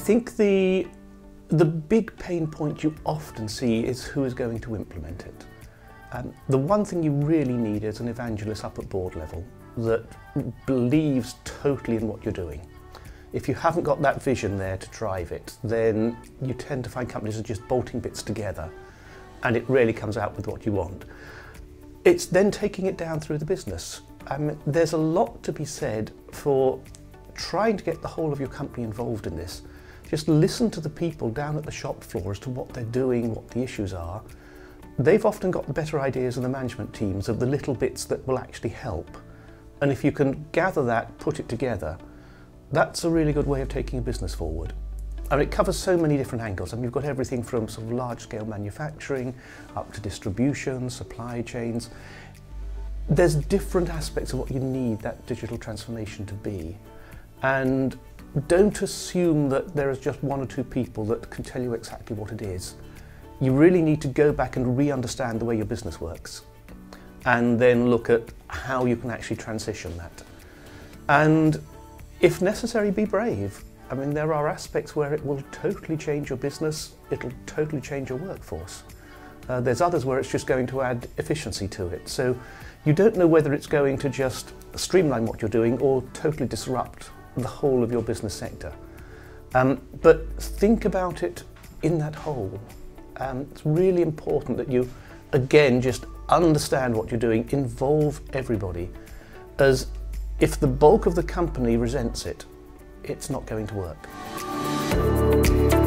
think the big pain point you often see is who is going to implement it. The one thing you really need is an evangelist up at board level that believes totally in what you're doing. If you haven't got that vision there to drive it, then you tend to find companies are just bolting bits together and it really comes out with what you want. It's then taking it down through the business. There's a lot to be said for trying to get the whole of your company involved in this. Just listen to the people down at the shop floor as to what they're doing, what the issues are. They've often got the better ideas than the management teams of the little bits that will actually help. And if you can gather that, put it together, that's a really good way of taking a business forward. And it covers so many different angles. I mean, you've got everything from sort of large-scale manufacturing up to distribution, supply chains. There's different aspects of what you need that digital transformation to be. And don't assume that there is just one or two people that can tell you exactly what it is. You really need to go back and re-understand the way your business works and then look at how you can actually transition that. And if necessary, be brave. I mean, there are aspects where it will totally change your business, it'll totally change your workforce. There's others where it's just going to add efficiency to it. So you don't know whether it's going to just streamline what you're doing or totally disrupt the whole of your business sector. But think about it in that whole. It's really important that you, again, just understand what you're doing, involve everybody, as if the bulk of the company resents it, it's not going to work.